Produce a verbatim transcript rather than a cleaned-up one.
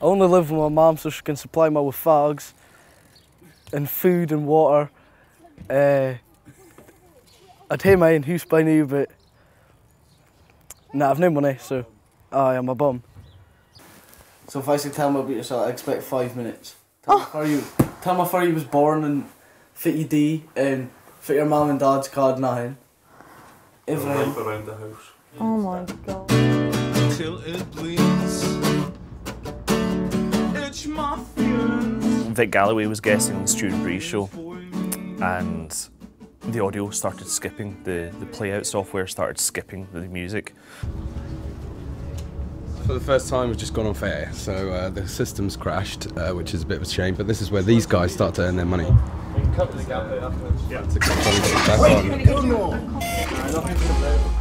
I only live with my mum so she can supply me with fags and food and water. Uh, I'd have my own house by now, but nah, I've no money, so aye, I'm a bum. So if I say tell me about yourself, I expect five minutes. Tell oh. me how you, tell me how you was born and fit your D and fit your mum and dad's card nine. Everything around the house. Oh my god. Till it bleeds. It's my feelings. Vic Galloway was guesting on the Stuart Breeze show, and the audio started skipping. The the playout software started skipping the music. For the first time, it's just gone off air, so uh, the system's crashed, uh, which is a bit of a shame. But this is where these guys start to earn their money. You can cut the gap there afterwards. Yeah. Wait,